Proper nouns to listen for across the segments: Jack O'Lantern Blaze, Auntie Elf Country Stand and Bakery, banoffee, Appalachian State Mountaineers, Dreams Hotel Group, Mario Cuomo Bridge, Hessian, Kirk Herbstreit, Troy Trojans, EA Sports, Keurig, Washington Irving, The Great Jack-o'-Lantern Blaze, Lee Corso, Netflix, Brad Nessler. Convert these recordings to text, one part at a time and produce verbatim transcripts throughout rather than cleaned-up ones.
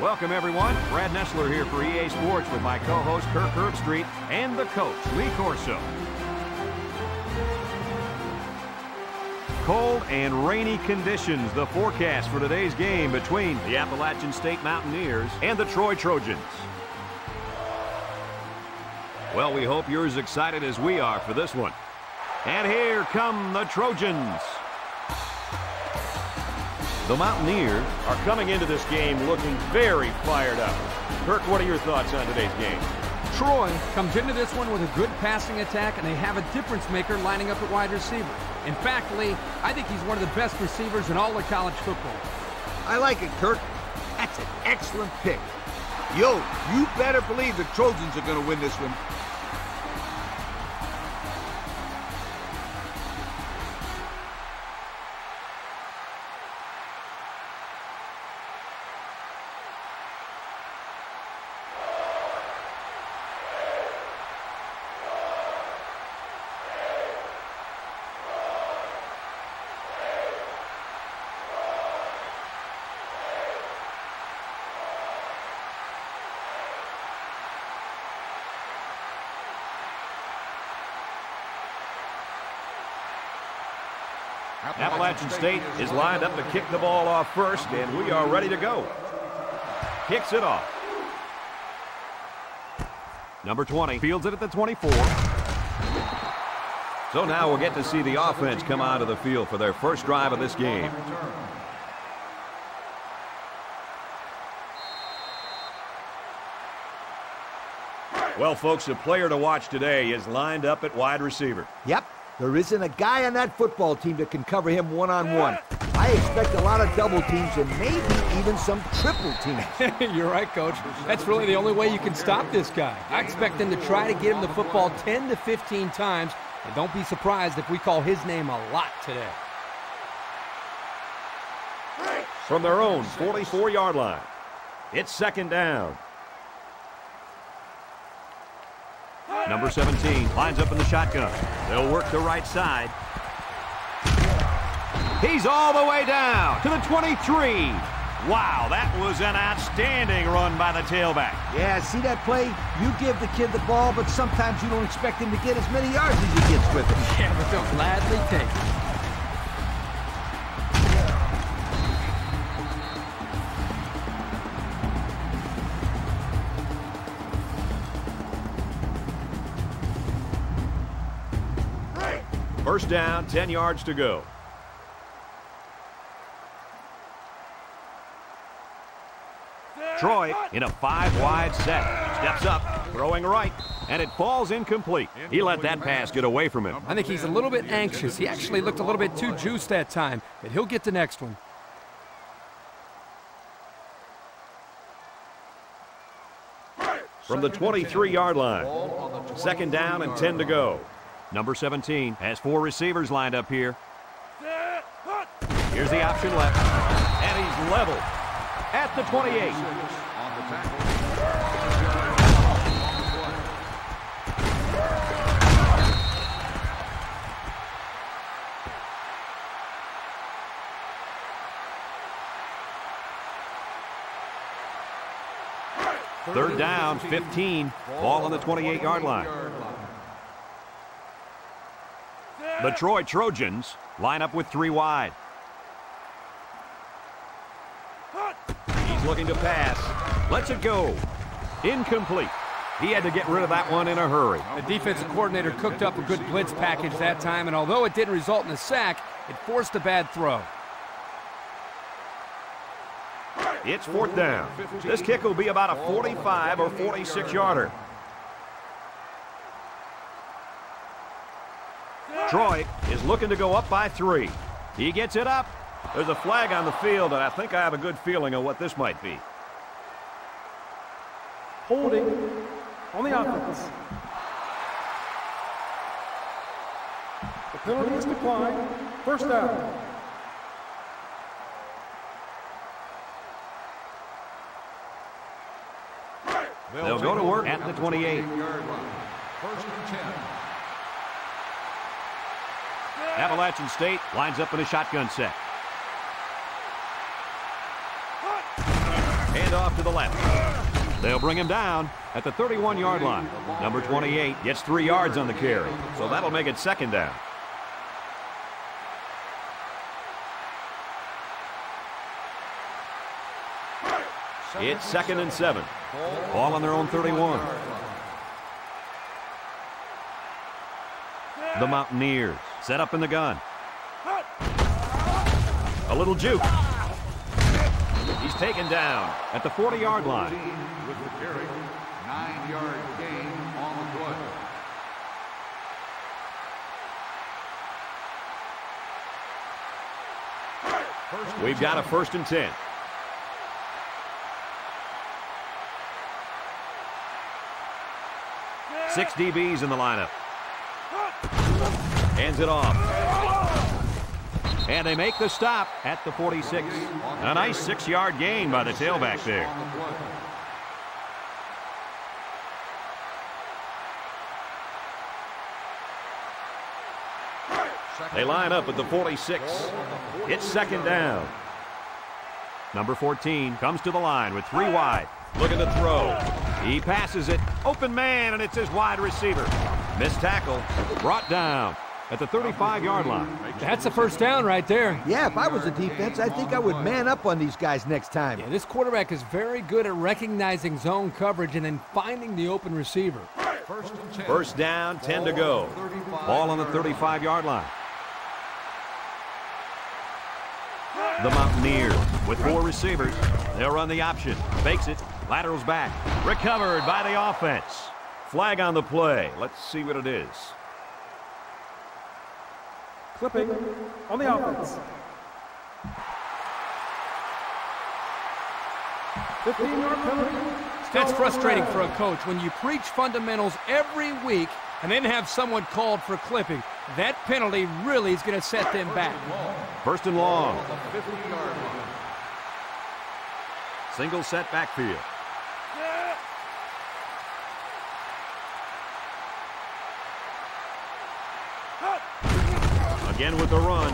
Welcome, everyone. Brad Nessler here for E A Sports with my co-host Kirk Herbstreit and the coach, Lee Corso. Cold and rainy conditions, the forecast for today's game between the Appalachian State Mountaineers and the Troy Trojans. Well, we hope you're as excited as we are for this one. And here come the Trojans. The Mountaineers are coming into this game looking very fired up. Kirk, what are your thoughts on today's game? Troy comes into this one with a good passing attack, and they have a difference maker lining up at wide receiver. In fact, Lee, I think he's one of the best receivers in all of college football. I like it, Kirk. That's an excellent pick. Yo, you better believe the Trojans are going to win this one. Appalachian State is lined up to kick the ball off first, and we are ready to go. Kicks it off. Number twenty fields it at the twenty-four. So now we'll get to see the offense come out of the field for their first drive of this game. Well, folks, the player to watch today is lined up at wide receiver. Yep. There isn't a guy on that football team that can cover him one-on-one. I expect a lot of double teams and maybe even some triple teams. You're right, Coach. That's really the only way you can stop this guy. I expect them to try to get him the football ten to fifteen times, and don't be surprised if we call his name a lot today. From their own forty-four yard line, it's second down. Number seventeen lines up in the shotgun. They'll work the right side. He's all the way down to the twenty-three. Wow, that was an outstanding run by the tailback. Yeah, see that play? You give the kid the ball, but sometimes you don't expect him to get as many yards as he gets with it. Yeah, but they'll gladly take it. First down, ten yards to go. Troy in a five-wide set. Steps up, throwing right, and it falls incomplete. He let that pass get away from him. I think he's a little bit anxious. He actually looked a little bit too juiced that time, but he'll get the next one. From the twenty-three yard line, second down and ten to go. Number seventeen has four receivers lined up here. Here's the option left. And he's level at the twenty-eight. Third down, fifteen. Ball on the twenty-eight yard line. The Troy Trojans line up with three wide. He's looking to pass. Lets it go. Incomplete. He had to get rid of that one in a hurry. The defensive coordinator cooked up a good blitz package that time, and although it didn't result in a sack, it forced a bad throw. It's fourth down. This kick will be about a forty-five or forty-six yarder. Troy is looking to go up by three. He gets it up. There's a flag on the field, and I think I have a good feeling of what this might be. Holding on the offense. The penalty is declined. First down. They'll go to work at the twenty-eight. First and ten. Appalachian State lines up in a shotgun set. Hand off to the left. They'll bring him down at the thirty-one yard line. Number twenty-eight gets three yards on the carry, so that'll make it second down. It's second and seven. Ball on their own thirty-one. The Mountaineers set up in the gun. A little juke. He's taken down at the forty-yard line. With the carry, nine-yard gain on the play. First We've got a first and ten. Six D Bs in the lineup. Hands it off. And they make the stop at the forty-six. A nice six-yard gain by the tailback there. They line up at the forty-six. It's second down. Number fourteen comes to the line with three wide. Looking to throw. He passes it. Open man, and it's his wide receiver. Missed tackle. Brought down at the thirty-five yard line. That's a first down right there. Yeah, if I was a defense, I think I would man up on these guys next time. Yeah, this quarterback is very good at recognizing zone coverage and then finding the open receiver. First, first down, ten to go. Ball on the thirty-five yard line. The Mountaineers with four receivers. They'll run the option. Fakes it. Laterals back. Recovered by the offense. Flag on the play. Let's see what it is. Clipping on the offense. fifteen yard penalty. That's frustrating for a coach when you preach fundamentals every week and then have someone called for clipping. That penalty really is going to set them back. First and long. Single set backfield. Again with the run.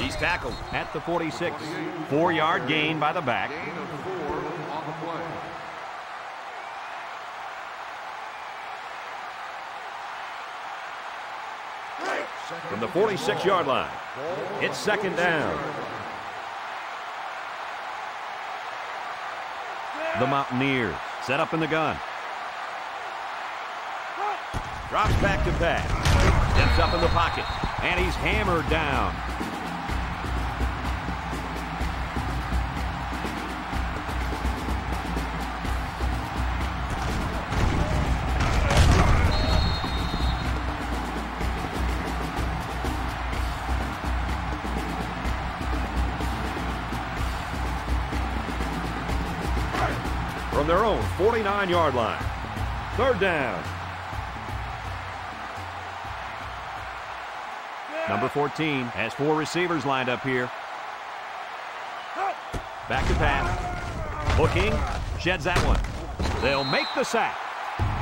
He's tackled at the forty-six. Four-yard gain by the back. From the forty-six yard line, it's second down. The Mountaineers set up in the gun. Drops back to pass. Steps up in the pocket. And he's hammered down. From their own forty-nine yard line. Third down. Number fourteen has four receivers lined up here. Back to pass. Looking. Sheds that one. They'll make the sack.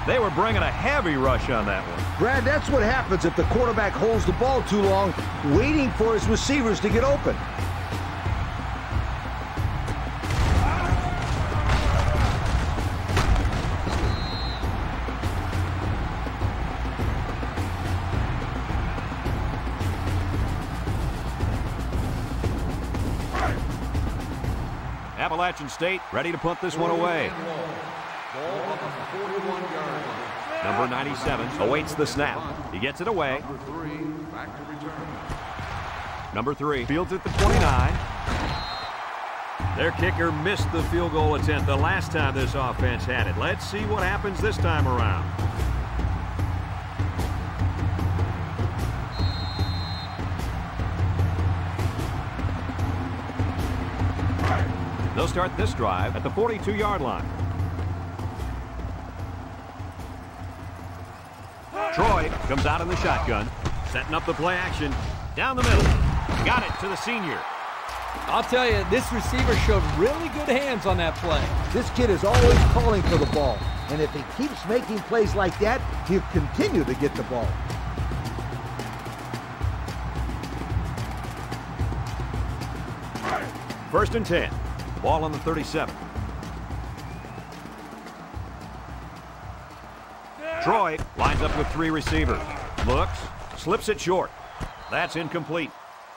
They were bringing a heavy rush on that one. Brad, that's what happens if the quarterback holds the ball too long, waiting for his receivers to get open. Appalachian State ready to punt this one away. Number ninety-seven awaits the snap. He gets it away. Number three fields at the twenty-nine. Their kicker missed the field goal attempt the last time this offense had it. Let's see what happens this time around. They'll start this drive at the forty-two yard line. Troy comes out in the shotgun, setting up the play action. Down the middle. Got it to the senior. I'll tell you, this receiver showed really good hands on that play. This kid is always calling for the ball, and if he keeps making plays like that, he'll continue to get the ball. First and ten. Ball on the thirty-seven. Troy lines up with three receivers. Looks, slips it short. That's incomplete.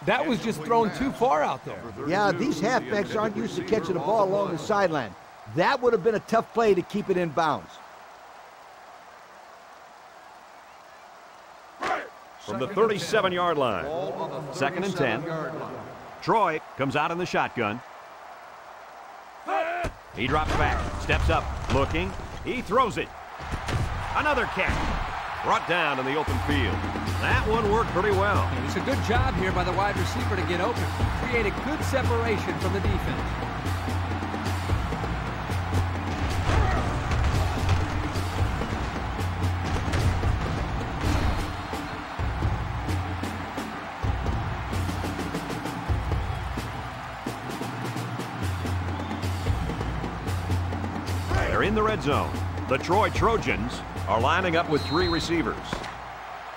That was just thrown too far out there. Yeah, these halfbacks aren't used to catching the ball along the sideline. That would have been a tough play to keep it in bounds. From the thirty-seven yard line, second and ten. Troy comes out in the shotgun. He drops back, steps up, looking. He throws it. Another catch. Brought down in the open field. That one worked pretty well. And it's a good job here by the wide receiver to get open. Create a good separation from the defense. In the red zone, the Troy Trojans are lining up with three receivers.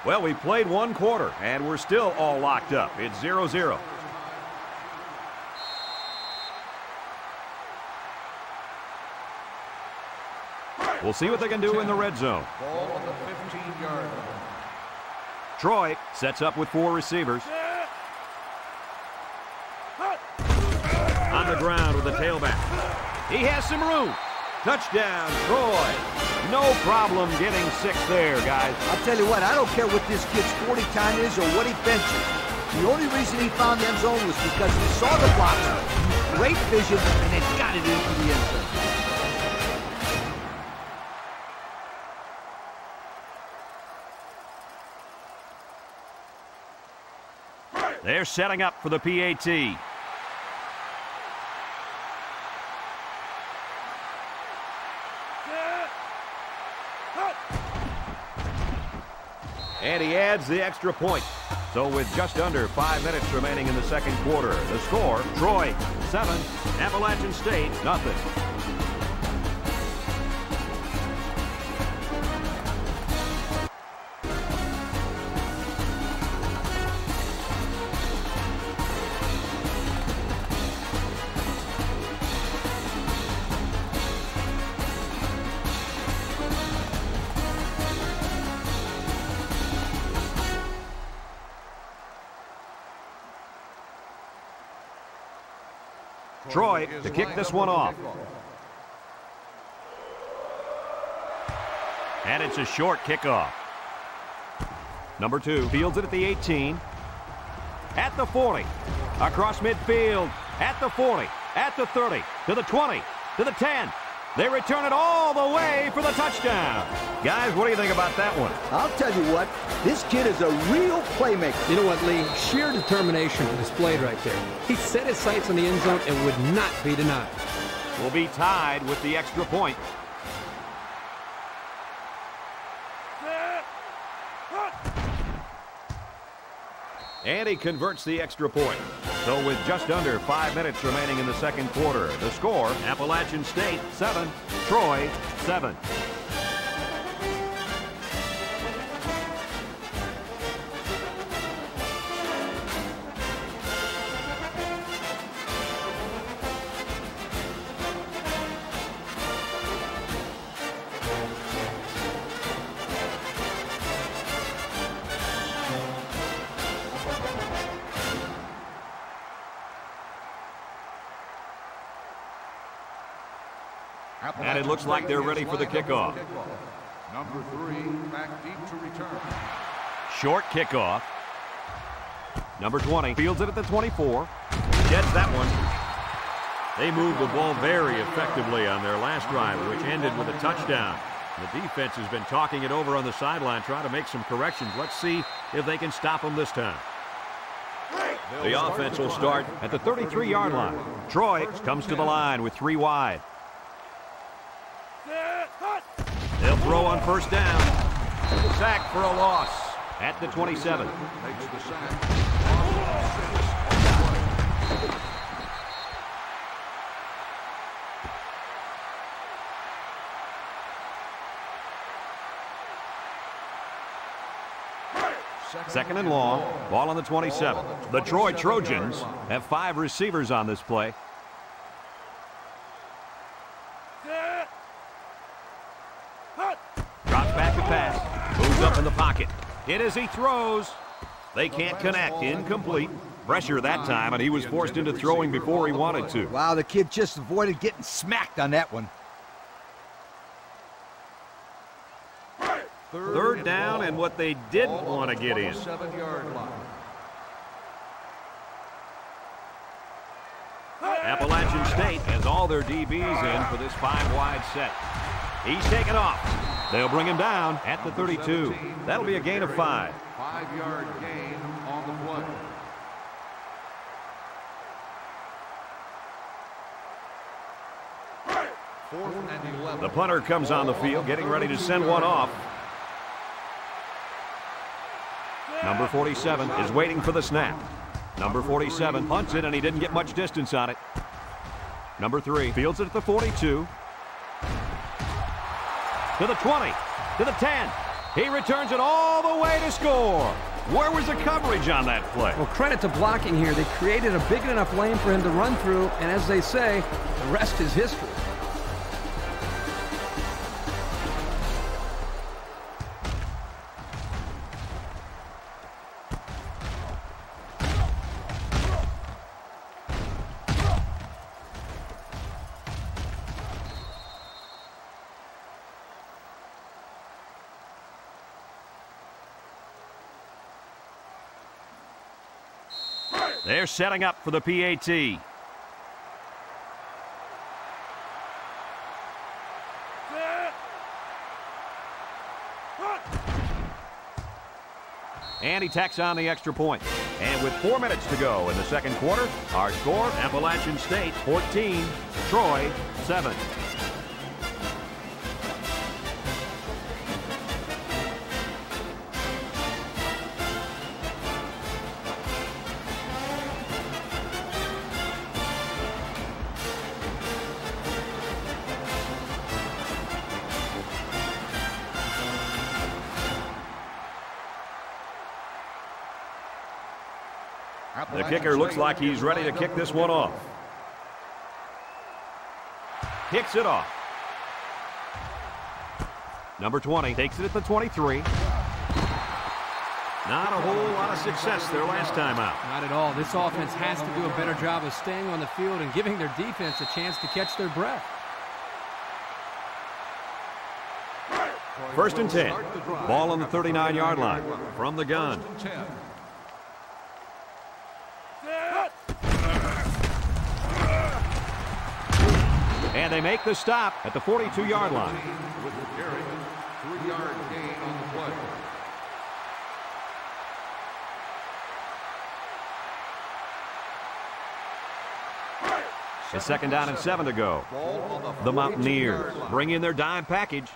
Well, we played one quarter and we're still all locked up. It's zero zero. We'll see what they can do in the red zone. Ball on the fifteen yard line. Troy sets up with four receivers. On the ground with the tailback. He has some room. Touchdown, Troy. No problem getting six there, guys. I'll tell you what, I don't care what this kid's forty time is or what he benches. The only reason he found end zone was because he saw the blocks, great vision, and they got it into the end zone. They're setting up for the P A T. And he adds the extra point. So with just under five minutes remaining in the second quarter, the score, Troy seven, Appalachian State nothing. Troy to kick this one off. And it's a short kickoff. Number two fields it at the eighteen. At the forty. Across midfield. At the forty. At the thirty. To the twenty. To the ten. They return it all the way for the touchdown. Guys, what do you think about that one? I'll tell you what, this kid is a real playmaker. You know what, Lee? Sheer determination displayed right there. He set his sights on the end zone and would not be denied. Will be tied with the extra point. And he converts the extra point. So with just under five minutes remaining in the second quarter, the score, Appalachian State seven, Troy seven. And it looks like they're ready for the kickoff. Number three, back deep to return. Short kickoff. Number twenty fields it at the twenty-four. Gets that one. They moved the ball very effectively on their last drive, which ended with a touchdown. The defense has been talking it over on the sideline, trying to make some corrections. Let's see if they can stop them this time. The offense will start at the thirty-three yard line. Troy comes to the line with three wide. They'll throw on first down. Sack for a loss at the twenty-seven. Second and long. Ball on the twenty-seven. The Troy Trojans have five receivers on this play. Drops back to pass. pocket. Hit as he throws. They can't connect. Incomplete. Pressure that time, and he was forced into throwing before he wanted to. Wow, the kid just avoided getting smacked on that one. Third down, and what they didn't want to get in. Appalachian State has all their D Bs in for this five-wide set. He's taken off. They'll bring him down at the thirty-two. That'll be a gain of five. Five-yard gain on the play. fourth and eleven. The punter comes on the field, getting ready to send one off. Number forty-seven is waiting for the snap. Number forty-seven punts it, and he didn't get much distance on it. Number three fields it at the forty-two. To the twenty, to the ten. He returns it all the way to score. Where was the coverage on that play? Well, credit to blocking here. They created a big enough lane for him to run through, and as they say, the rest is history. They're setting up for the P A T. And he tacks on the extra point. And with four minutes to go in the second quarter, our score, Appalachian State fourteen, Troy seven. The kicker looks like he's ready to kick this one off. Kicks it off. Number twenty takes it at the twenty-three. Not a whole lot of success there last time out. Not at all. This offense has to do a better job of staying on the field and giving their defense a chance to catch their breath. First and ten. Ball on the thirty-nine yard line from the gun. And they make the stop at the forty-two yard line. With the carry, three-yard gain on the play. A second down and seven to go. The Mountaineers bring in their dime package.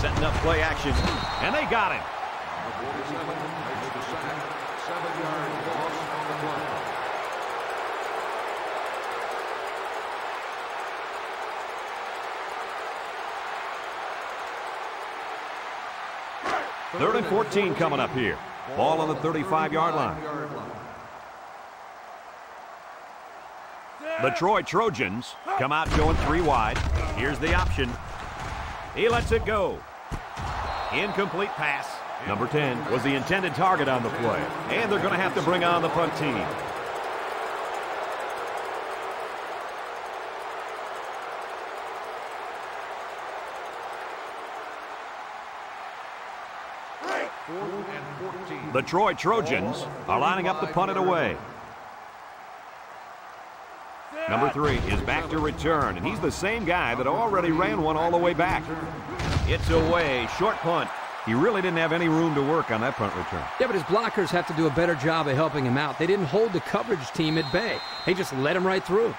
Setting up play action, and they got him. forty-seven makes the sack, seven yard loss on the play. Third and fourteen coming up here. Ball on the thirty-five yard line. The Troy Trojans come out going three wide. Here's the option. He lets it go. Incomplete pass. Number ten was the intended target on the play, and they're going to have to bring on the punt team. The Troy Trojans are lining up to punt it away. Number three is back to return, and he's the same guy that already ran one all the way back. It's away, short punt. He really didn't have any room to work on that punt return. Yeah, but his blockers have to do a better job of helping him out. They didn't hold the coverage team at bay. They just let him right through.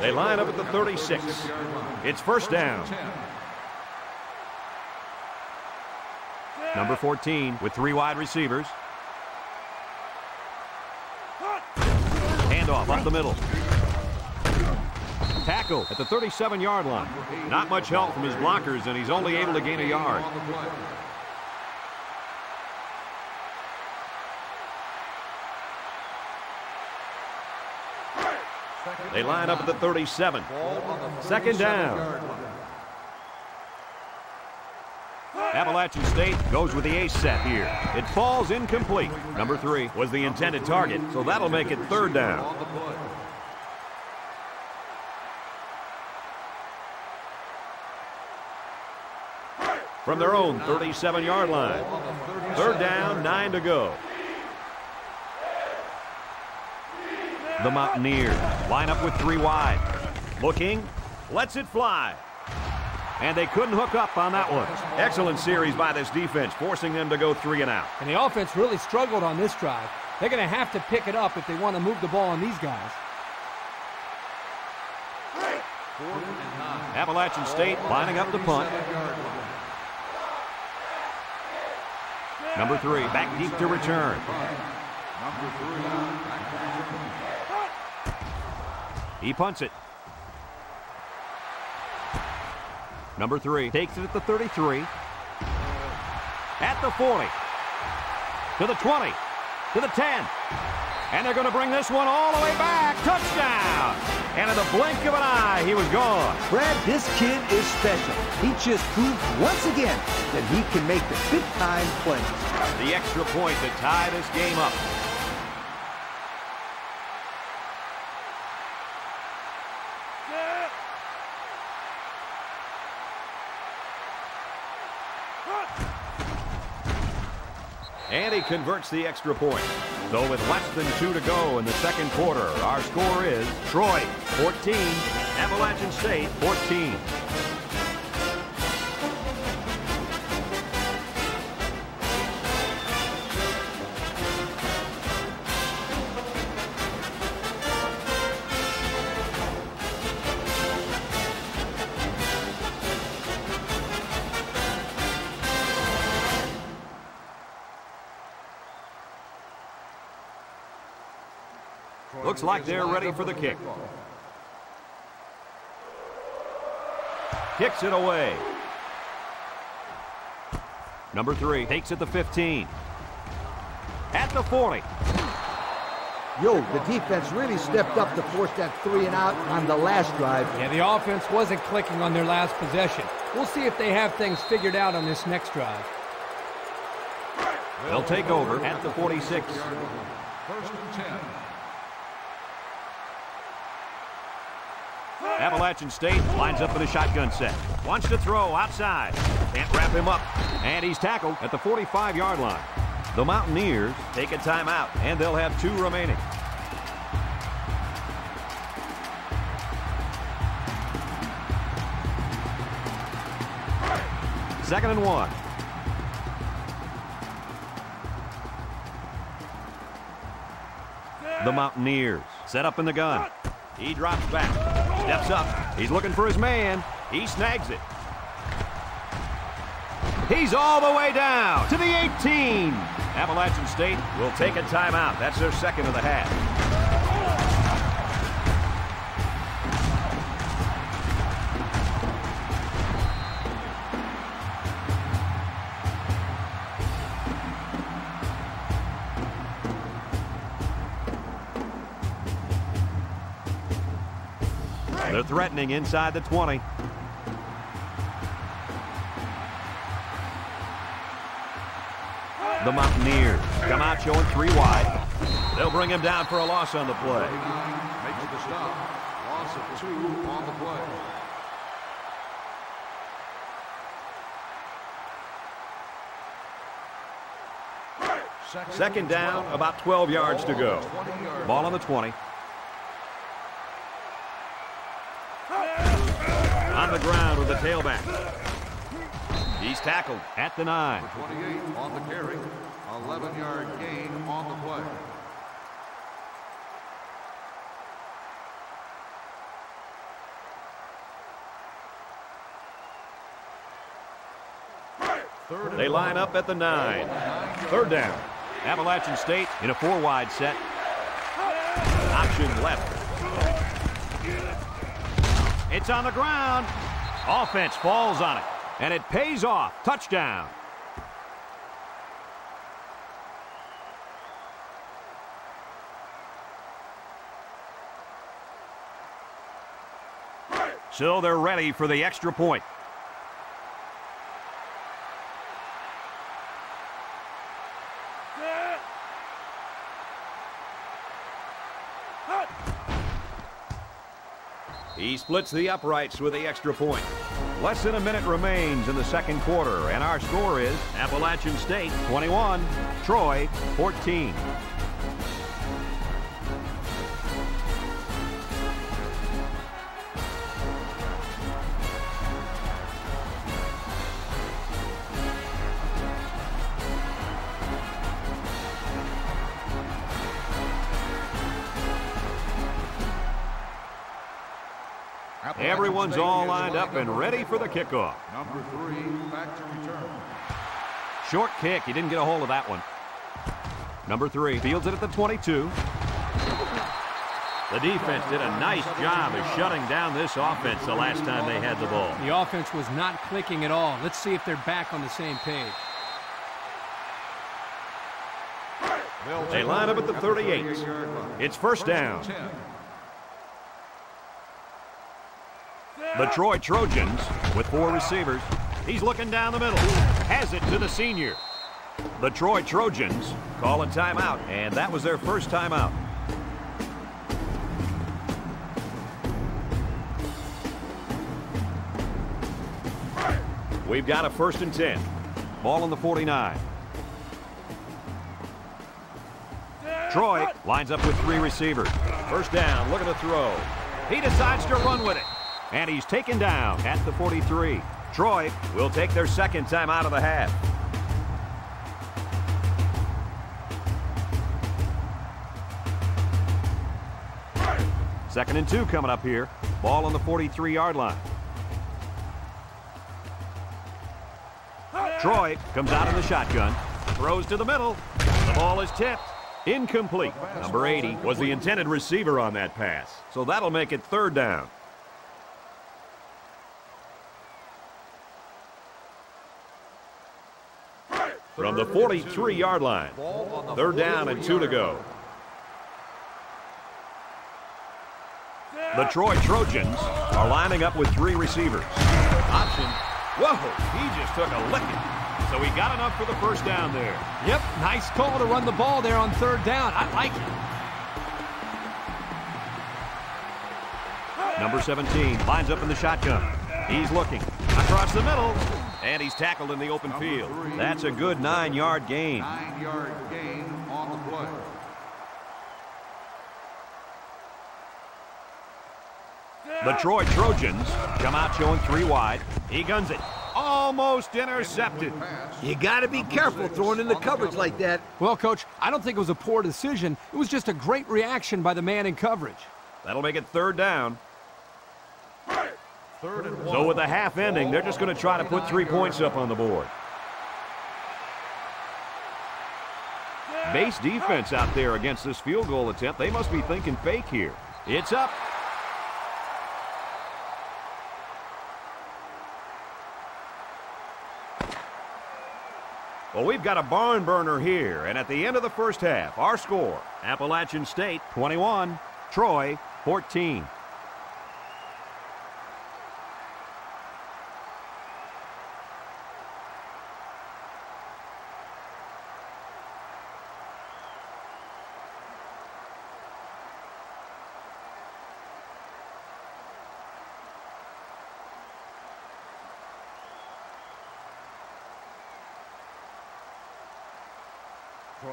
They line up at the thirty-six. It's first down. Number fourteen with three wide receivers. Handoff up the middle. Tackle at the thirty-seven yard line. Not much help from his blockers, and he's only able to gain a yard. They line up at the thirty-seven. Second down. Appalachian State goes with the ace set here. It falls incomplete. Number three was the intended target, so that'll make it third down. From their own thirty-seven yard line. Third down, nine to go. The Mountaineers line up with three wide. Looking, lets it fly. And they couldn't hook up on that one. Excellent series by this defense, forcing them to go three and out. And the offense really struggled on this drive. They're going to have to pick it up if they want to move the ball on these guys. Appalachian State lining up the punt. Number three, back deep to return. He punts it. Number three takes it at the thirty-three. At the forty. To the twenty. To the ten. And they're going to bring this one all the way back. Touchdown! And in the blink of an eye, he was gone. Brad, this kid is special. He just proved once again that he can make the big-time play. The extra point to tie this game up. And he converts the extra point. Though with less than two to go in the second quarter, our score is Troy fourteen, Appalachian State fourteen. Looks like they're ready for the kick. Kicks it away. Number three takes it the fifteen. At the forty. Yo, the defense really stepped up to force that three and out on the last drive. Yeah, the offense wasn't clicking on their last possession. We'll see if they have things figured out on this next drive. They'll take over at the forty-six. First and ten. Appalachian State lines up for the shotgun set. Wants to throw outside. Can't wrap him up. And he's tackled at the forty-five yard line. The Mountaineers take a timeout, and they'll have two remaining. Second and one. The Mountaineers set up in the gun. He drops back, steps up. He's looking for his man. He snags it. He's all the way down to the eighteen. Appalachian State will take a timeout. That's their second of the half. They're threatening inside the twenty. The Mountaineers come out showing three wide. They'll bring him down for a loss on the play. Makes the stop. Loss of two on the play. Second down, about twelve yards to go. Ball on the twenty. On the ground with the tailback. He's tackled at the nine. twenty-eight on the carry. eleven yard gain on the play. They line up at the nine. Third down. Appalachian State in a four-wide set. Option left. It's on the ground. Offense falls on it, and it pays off. Touchdown. So they're ready for the extra point. He splits the uprights with the extra point. Less than a minute remains in the second quarter, and our score is Appalachian State twenty-one, Troy fourteen. Everyone's all lined up and ready for the kickoff. Number three, back to return. Short kick. He didn't get a hold of that one. Number three fields it at the twenty-two. The defense did a nice job of shutting down this offense the last time they had the ball. The offense was not clicking at all. Let's see if they're back on the same page. They line up at the thirty-eight. It's first down. The Troy Trojans with four receivers. He's looking down the middle. Has it to the senior. The Troy Trojans call a timeout, and that was their first timeout. We've got a first and ten. Ball on the forty-nine. Troy lines up with three receivers. First down, looking to throw. He decides to run with it. And he's taken down at the forty-three. Troy will take their second time out of the half. Second and two coming up here. Ball on the forty-three-yard line. Troy comes out in the shotgun. Throws to the middle. The ball is tipped. Incomplete. Number eighty was the intended receiver on that pass. So that'll make it third down. From the forty-three-yard line, they're down and two to go. The Troy Trojans are lining up with three receivers. Option. Whoa, he just took a licking. So he got enough for the first down there. Yep, nice call to run the ball there on third down. I like it. Number seventeen lines up in the shotgun. He's looking across the middle. And he's tackled in the open field. That's a good nine-yard gain. Nine-yard gain on the play. The Troy Trojans come out showing three wide. He guns it. Almost intercepted. You got to be careful throwing in the coverage like that. Well, Coach, I don't think it was a poor decision. It was just a great reaction by the man in coverage. That'll make it third down. So with the half ending, they're just going to try to put three points up on the board. Base defense out there against this field goal attempt. They must be thinking fake here. It's up. Well, we've got a barn burner here, and at the end of the first half, our score, Appalachian State twenty-one, Troy fourteen.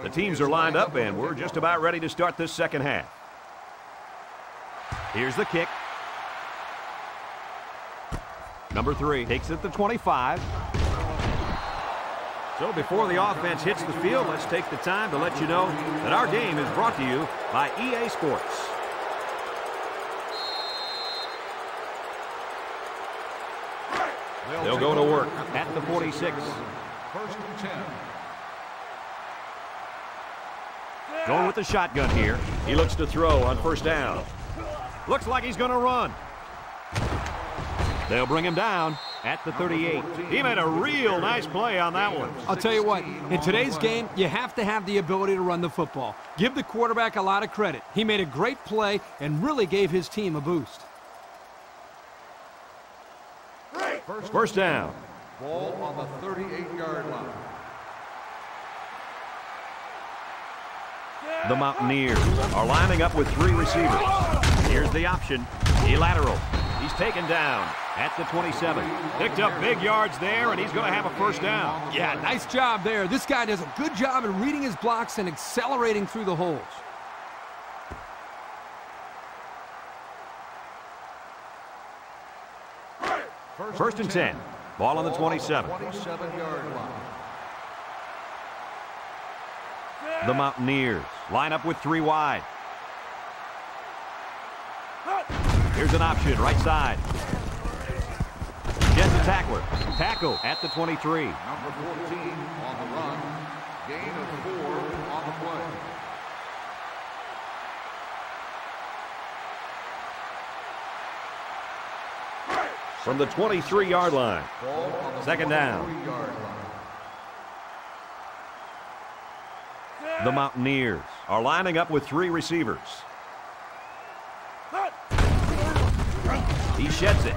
The teams are lined up, and we're just about ready to start this second half. Here's the kick. Number three takes it to twenty-five. So before the offense hits the field, let's take the time to let you know that our game is brought to you by E A Sports. They'll go to work at the forty-six. First and ten. Going with the shotgun here. He looks to throw on first down. Looks like he's going to run. They'll bring him down at the thirty-eight. He made a real nice play on that one. I'll tell you what, in today's game, you have to have the ability to run the football. Give the quarterback a lot of credit. He made a great play and really gave his team a boost. First down. Ball on the thirty-eight yard line. The Mountaineers are lining up with three receivers. Here's the option. The lateral. He's taken down at the twenty-seven. Picked up big yards there, and he's going to have a first down. Yeah, nice job there. This guy does a good job in reading his blocks and accelerating through the holes. First and ten. Ball on the twenty-seven. The Mountaineers line up with three wide. Here's an option, right side. Gets a tackler. Tackle at the twenty-three. Number fourteen on the run. Gain of four on the play. From the twenty-three yard line. Second down. The Mountaineers are lining up with three receivers. He sheds it.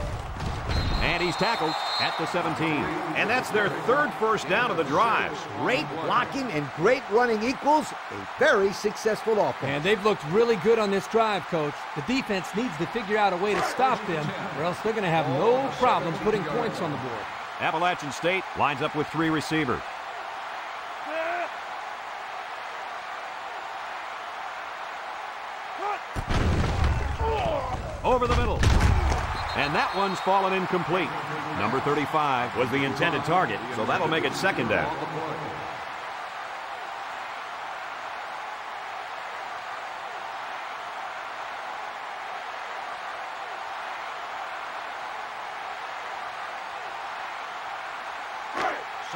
And he's tackled at the seventeen. And that's their third first down of the drive. Great blocking and great running equals a very successful offense. And they've looked really good on this drive, Coach. The defense needs to figure out a way to stop them, or else they're going to have no problem putting points on the board. Appalachian State lines up with three receivers. Over the middle. And that one's fallen incomplete. Number thirty-five was the intended target, so that'll make it second down.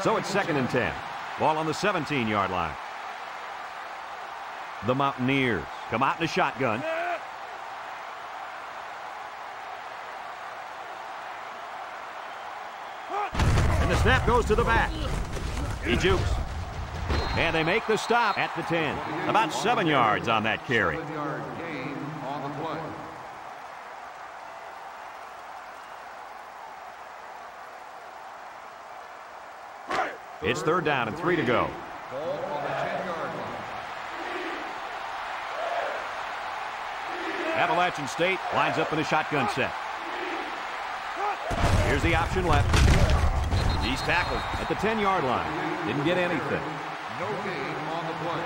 So it's second and ten. Ball on the seventeen yard line. The Mountaineers come out in a shotgun. The snap goes to the back. He jukes. And they make the stop at the ten. About seven yards on that carry. It's third down and three to go. Appalachian State lines up in a shotgun set. Here's the option left. He's tackled at the ten yard line. Didn't get anything. No gain on the play.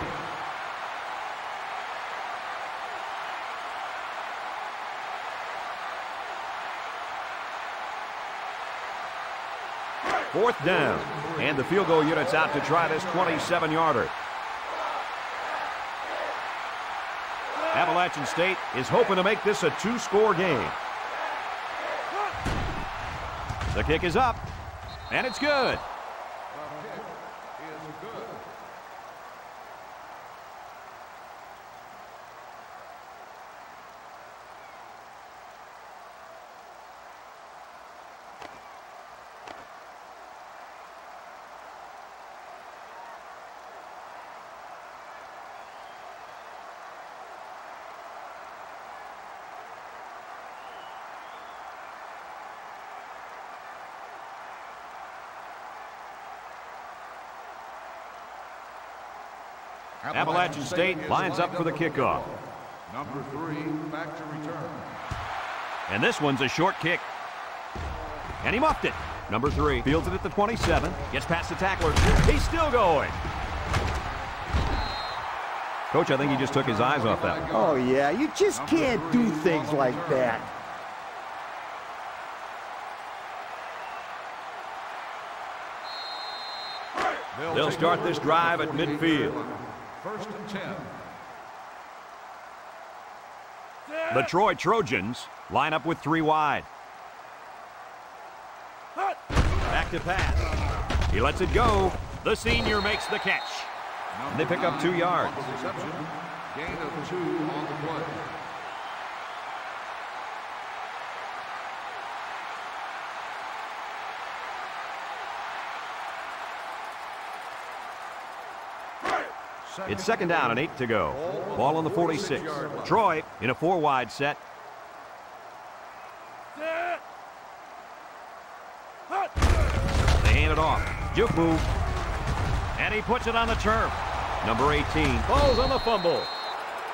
Fourth down. And the field goal unit's out to try this twenty-seven yarder. Appalachian State is hoping to make this a two score game. The kick is up. And it's good. Appalachian State lines up for the kickoff. Number three, back to return. And this one's a short kick. And he muffed it. Number three fields it at the twenty-seven. Gets past the tackler. He's still going. Coach, I think he just took his eyes off that one. Oh, yeah. You just can't do things like that. They'll start this drive at midfield. First and ten. The Troy Trojans line up with three wide. Back to pass. He lets it go. The senior makes the catch. And they pick up two yards. Gain of two on the play. It's second down and eight to go. Ball on the forty-six. Troy in a four wide set. it off. Juke move. And he puts it on the turf. Number eighteen falls on the fumble.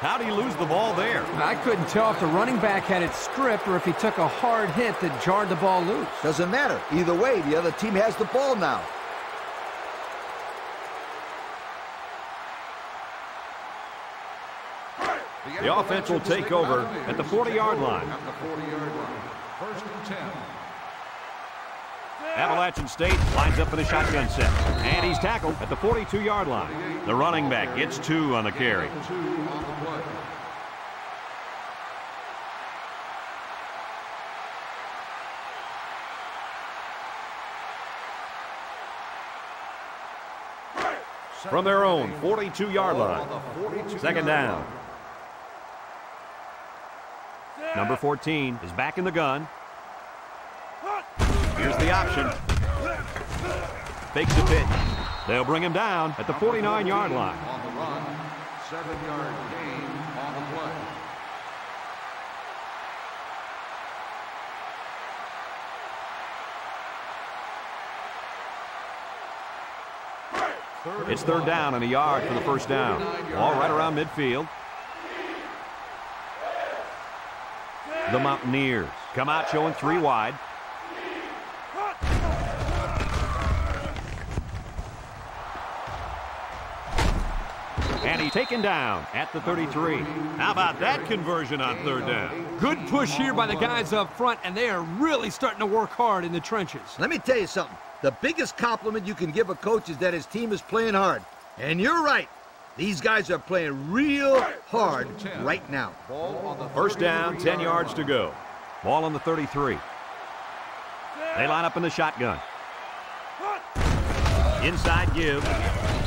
How'd he lose the ball there? I couldn't tell if the running back had it stripped or if he took a hard hit that jarred the ball loose. Doesn't matter. Either way, the other team has the ball now. The offense will take over at the forty-yard line. First and ten. Appalachian State lines up for the shotgun set. And he's tackled at the forty-two-yard line. The running back gets two on the carry. From their own forty-two-yard line. Second down. Number fourteen is back in the gun. Here's the option. Fakes the pitch. They'll bring him down at the forty-nine-yard line. On the run, seven-yard gain on the play. It's third down and a yard for the first down. Ball right around midfield. The Mountaineers come out showing three wide. And he's taken down at the thirty-three. How about that conversion on third down? Good push here by the guys up front, and they are really starting to work hard in the trenches. Let me tell you something. The biggest compliment you can give a coach is that his team is playing hard. And you're right. These guys are playing real hard right now. First down, ten yards to go. Ball on the thirty-three. They line up in the shotgun. Inside give.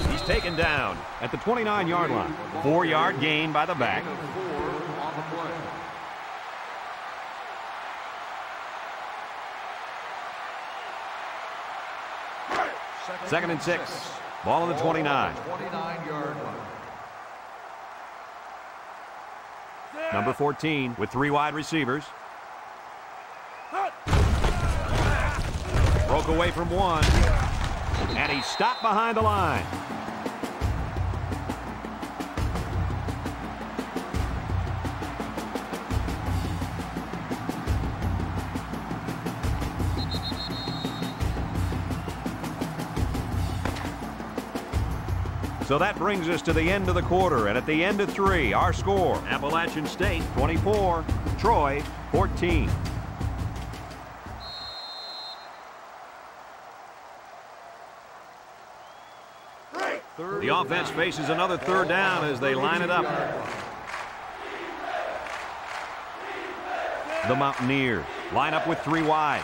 He's taken down at the twenty-nine-yard line. Four-yard gain by the back. Second and six. Ball on the twenty-nine. Number fourteen with three wide receivers. Broke away from one. And he's stopped behind the line. So that brings us to the end of the quarter, and at the end of three, our score, Appalachian State twenty-four, Troy fourteen. The offense faces another third down as they line it up. The Mountaineers line up with three wide.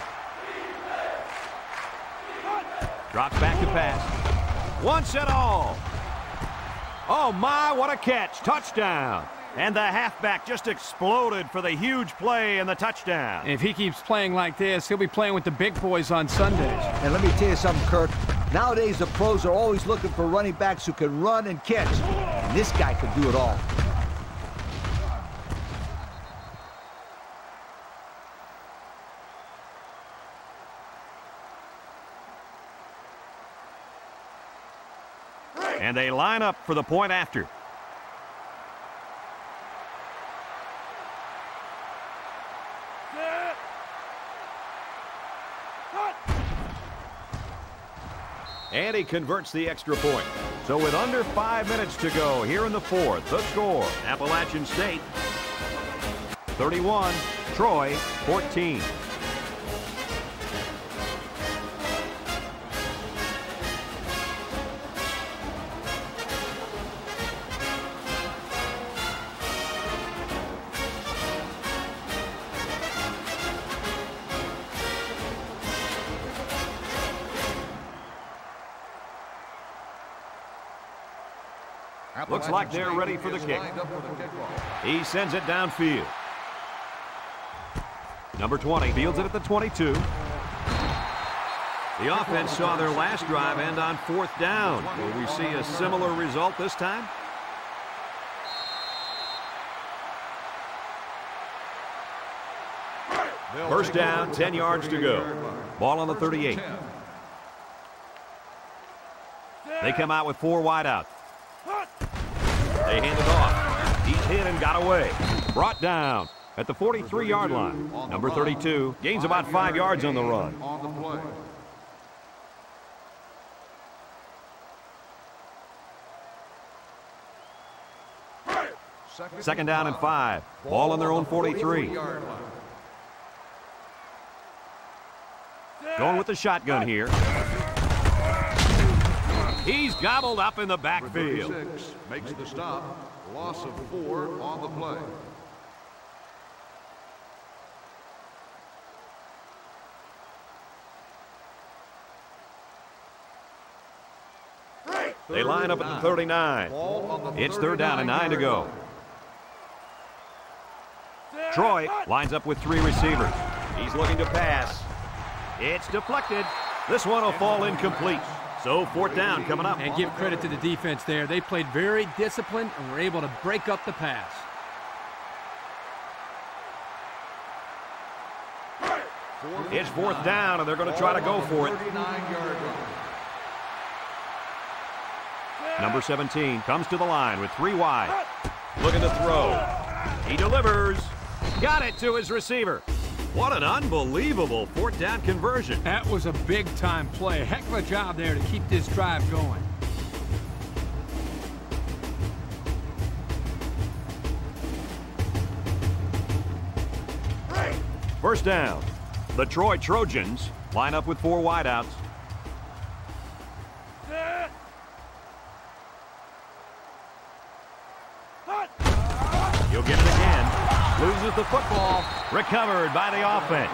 Drops back to pass. Once and all. Oh, my, what a catch. Touchdown. And the halfback just exploded for the huge play and the touchdown. And if he keeps playing like this, he'll be playing with the big boys on Sundays. And let me tell you something, Kirk. Nowadays, the pros are always looking for running backs who can run and catch. And this guy can do it all. And they line up for the point after. And he converts the extra point. So with under five minutes to go here in the fourth, the score, Appalachian State thirty-one, Troy fourteen. Looks like they're ready for the kick. He sends it downfield. Number twenty fields it at the twenty-two. The offense saw their last drive end on fourth down. Will we see a similar result this time? First down, ten yards to go. Ball on the thirty-eight. They come out with four wideouts. They hand it off. He's hit and got away. Brought down at the forty-three yard line. Number thirty-two gains about five yards on the run. Second down and five. Ball on their own forty-three. Going with the shotgun here. He's gobbled up in the backfield. Makes the stop. Loss of four on the play. They line up at the thirty-nine. It's third down and nine to go. Troy lines up with three receivers. He's looking to pass. It's deflected. This one will fall incomplete. So fourth down coming up. And give credit to the defense there. They played very disciplined and were able to break up the pass. It's fourth down, and they're going to try to go for it. Number seventeen comes to the line with three wide. Looking to throw. He delivers. Got it to his receiver. What an unbelievable fourth down conversion. That was a big-time play. Heck of a job there to keep this drive going. First down. The Troy Trojans line up with four wideouts. He'll get it again. Loses the football. Recovered by the offense.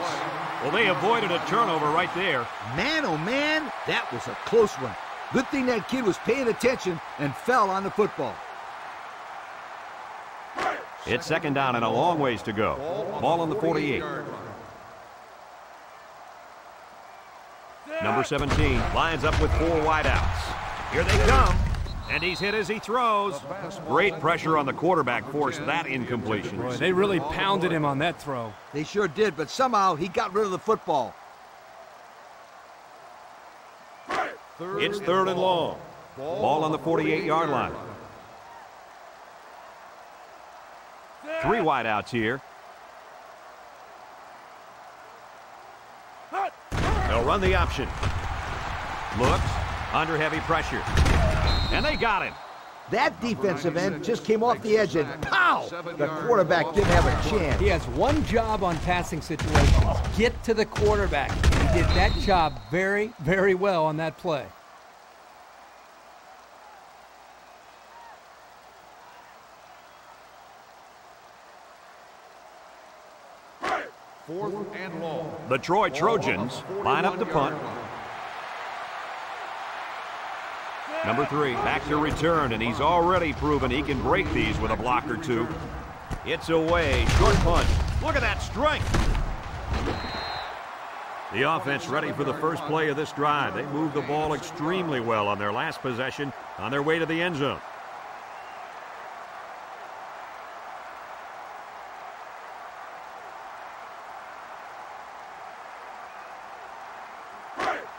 Well, they avoided a turnover right there. Man, oh, man, that was a close one. Good thing that kid was paying attention and fell on the football. It's second down and a long ways to go. Ball on the forty-eight. Number seventeen lines up with four wideouts. Here they come. And he's hit as he throws. Great pressure on the quarterback forced that incompletion. They really pounded him on that throw. They sure did, but somehow he got rid of the football. It's third and long. Ball on the forty-eight yard line. Three wideouts here. They'll run the option. Looks under heavy pressure. And they got him. That defensive end just came off the edge and pow! The quarterback didn't have a chance. He has one job on passing situations. Get to the quarterback. He did that job very, very well on that play. Fourth and long. The Troy Trojans line up to punt. Number three, back to return, and he's already proven he can break these with a block or two. It's away, short punt. Look at that strength. The offense ready for the first play of this drive. They moved the ball extremely well on their last possession on their way to the end zone.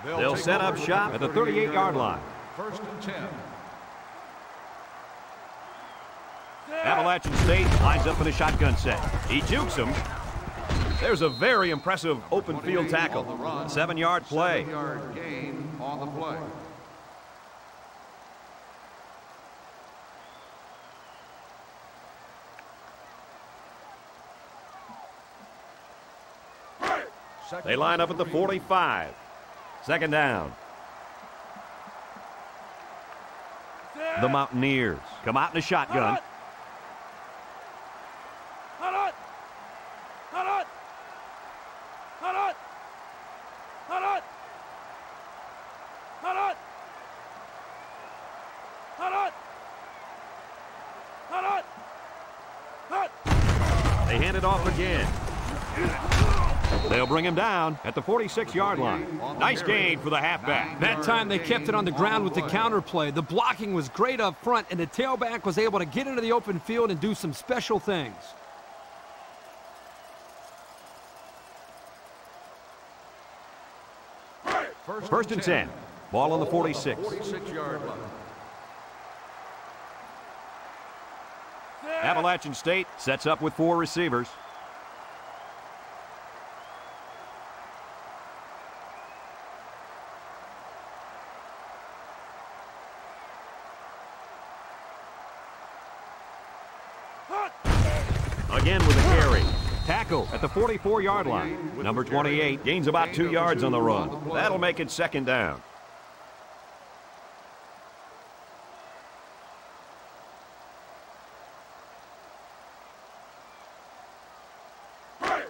They'll set up shop at the thirty-eight yard line. First and ten. Appalachian State lines up in a shotgun set. He jukes him. There's a very impressive open field tackle. Seven-yard play. Seven-yard gain on the play. They line up at the forty-five. Second down. The Mountaineers come out in a shotgun. They hand it off again. They'll bring him down at the forty-six yard line. Nice gain for the halfback. That time they kept it on the ground with the counterplay. The blocking was great up front, and the tailback was able to get into the open field and do some special things. First and ten. Ball on the forty-six. Appalachian State sets up with four receivers. Again with a carry. Tackle at the forty-four yard line. Number twenty-eight gains about two yards on the run. That'll make it second down.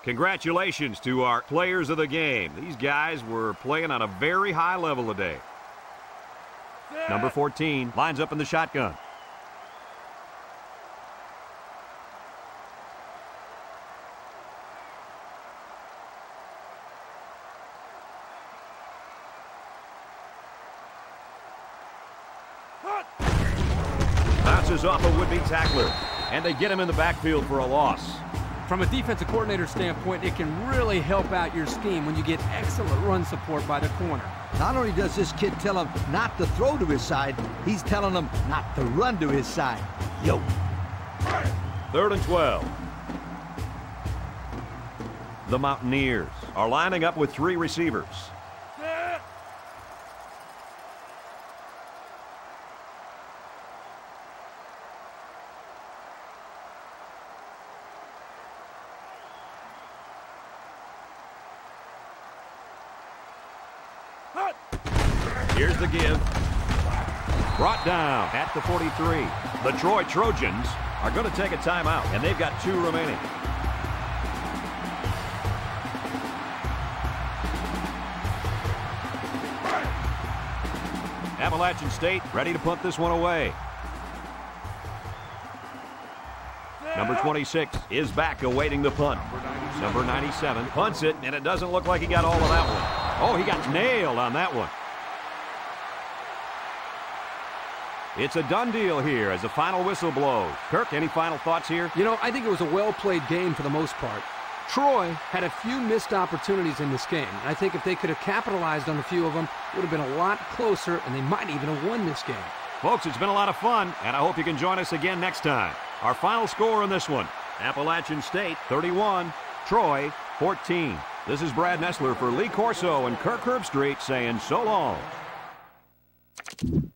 Congratulations to our players of the game. These guys were playing on a very high level today. Number fourteen lines up in the shotgun. Bounces off a would-be tackler, and they get him in the backfield for a loss. From a defensive coordinator standpoint, it can really help out your scheme when you get excellent run support by the corner. Not only does this kid tell him not to throw to his side, he's telling him not to run to his side. Yo. Third and twelve. The Mountaineers are lining up with three receivers. Here's the give. Brought down at the forty-three. The Troy Trojans are going to take a timeout, and they've got two remaining. Appalachian State ready to punt this one away. Number twenty-six is back awaiting the punt. Number ninety-seven punts it, and it doesn't look like he got all of that one. Oh, he got nailed on that one. It's a done deal here as the final whistle blows. Kirk, any final thoughts here? You know, I think it was a well-played game for the most part. Troy had a few missed opportunities in this game. I think if they could have capitalized on a few of them, it would have been a lot closer, and they might even have won this game. Folks, it's been a lot of fun, and I hope you can join us again next time. Our final score in this one, Appalachian State thirty-one, Troy fourteen. This is Brad Nessler for Lee Corso and Kirk Herbstreit saying so long.